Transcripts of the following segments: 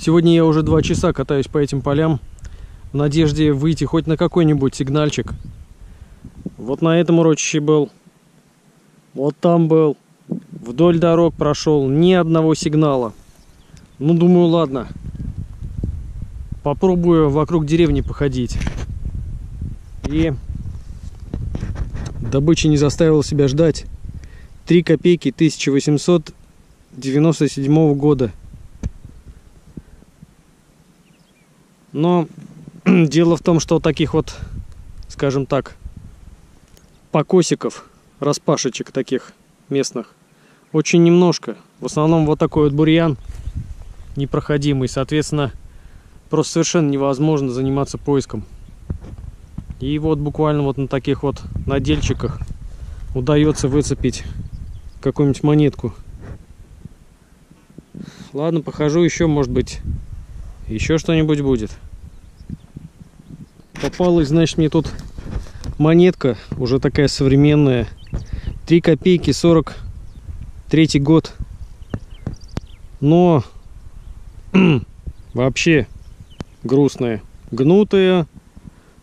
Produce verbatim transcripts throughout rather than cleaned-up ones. Сегодня я уже два часа катаюсь по этим полям в надежде выйти хоть на какой-нибудь сигнальчик. Вот на этом урочище был, вот там был, вдоль дорог прошел, ни одного сигнала. Ну, думаю, ладно, попробую вокруг деревни походить. И добыча не заставила себя ждать. три копейки тысяча восемьсот девяносто седьмого года. Но дело в том, что таких вот, скажем так, покосиков, распашечек таких местных очень немножко. В основном вот такой вот бурьян непроходимый. Соответственно, просто совершенно невозможно заниматься поиском. И вот буквально вот на таких вот надельчиках удается выцепить какую-нибудь монетку. Ладно, похожу еще, может быть, еще что-нибудь будет. Попалась, значит, мне тут монетка, уже такая современная. три копейки, сорок третий год. Но вообще грустная. Гнутая,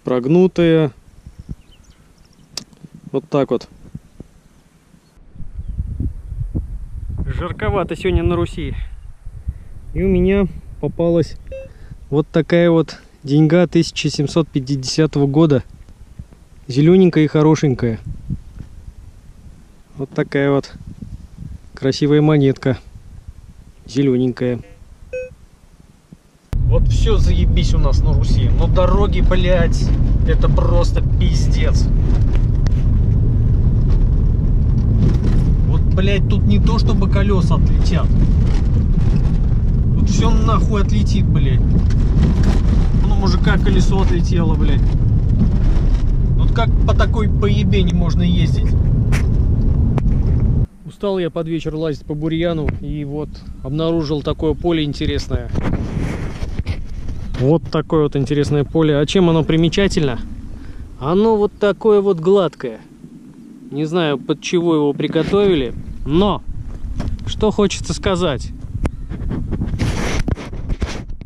прогнутая. Вот так вот. Жарковато сегодня на Руси. И у меня попалась вот такая вот деньга тысяча семьсот пятидесятого года. Зелененькая и хорошенькая. Вот такая вот красивая монетка. Зелененькая. Вот все заебись у нас на Руси. Но дороги, блядь, это просто пиздец. Вот, блядь, тут не то, чтобы колеса отлетят. Тут все нахуй отлетит, блядь. Ну, мужика колесо отлетело, блядь. Тут как по такой поебени можно ездить? Устал я под вечер лазить по бурьяну. И вот обнаружил такое поле интересное. Вот такое вот интересное поле. А чем оно примечательно? Оно вот такое вот гладкое. Не знаю, под чего его приготовили, но что хочется сказать.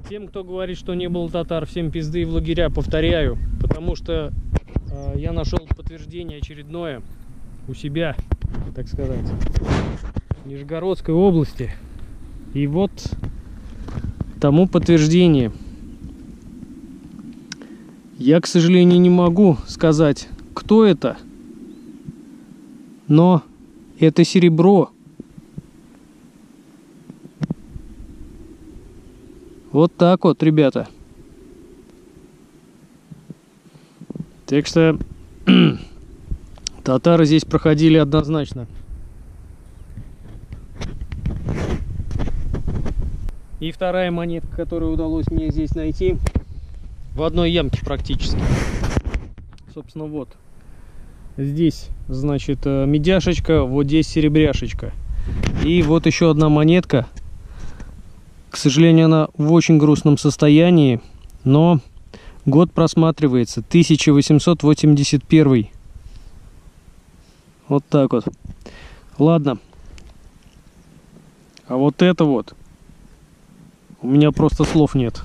Тем, кто говорит, что не было татар, всем пизды и в лагеря, повторяю. Потому что э, я нашел подтверждение очередное у себя, так сказать, в Нижегородской области. И вот тому подтверждение. Я, к сожалению, не могу сказать, кто это, но это серебро. Вот так вот, ребята. Так что татары здесь проходили однозначно. И вторая монетка, которую удалось мне здесь найти, в одной ямке практически. Собственно, вот. Здесь, значит, медяшечка, вот здесь серебряшечка. И вот еще одна монетка. К сожалению, она в очень грустном состоянии, но год просматривается. тысяча восемьсот восемьдесят первый. Вот так вот. Ладно. А вот это вот. У меня просто слов нет.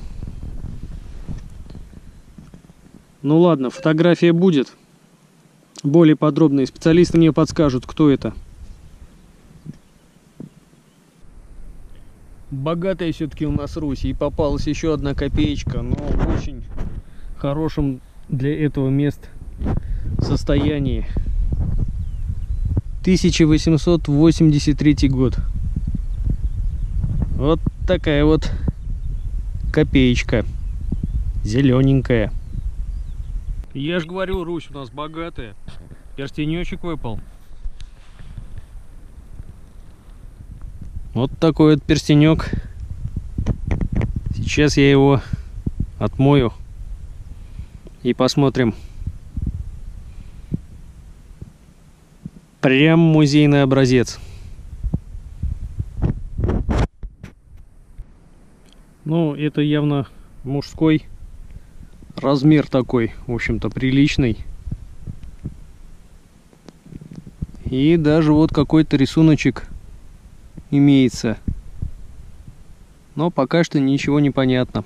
Ну ладно, фотография будет. Более подробно. И специалисты мне подскажут, кто это. Богатая все-таки у нас Русь. И попалась еще одна копеечка. Но в очень хорошем для этого мест состоянии. тысяча восемьсот восемьдесят третий год. Вот такая вот копеечка. Зелененькая. Я же говорю, Русь у нас богатая. Перстенечек выпал. Вот такой вот перстенек. Сейчас я его отмою. И посмотрим. Прям музейный образец. Ну, это явно мужской. Размер такой, в общем-то, приличный. И даже вот какой-то рисуночек имеется. но пока что ничего не понятно.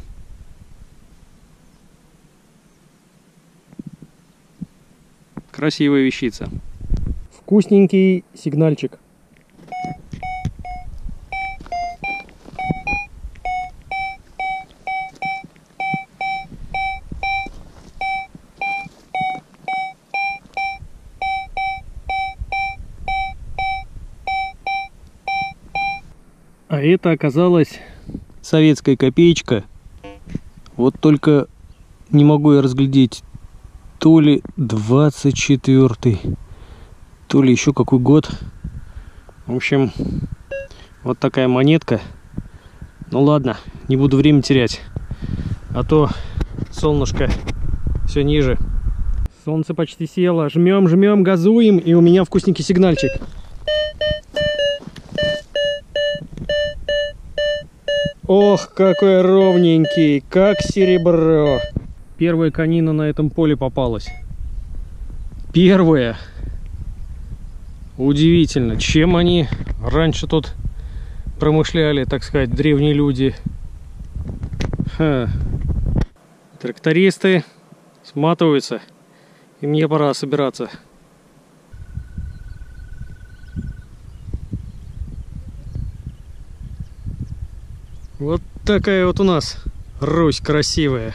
Красивая вещица. Вкусненький сигнальчик. А это оказалась советская копеечка. Вот только не могу я разглядеть, то ли двадцать четвёртый, то ли еще какой год. В общем, вот такая монетка. Ну ладно, не буду время терять, а то солнышко все ниже. Солнце почти село. Жмем, жмем, газуем, и у меня вкусненький сигнальчик. Ох, какой ровненький, как серебро. Первая конина на этом поле попалась. Первая. Удивительно, чем они раньше тут промышляли, так сказать, древние люди. Ха. Трактористы сматываются, и мне пора собираться. Вот такая вот у нас Русь красивая.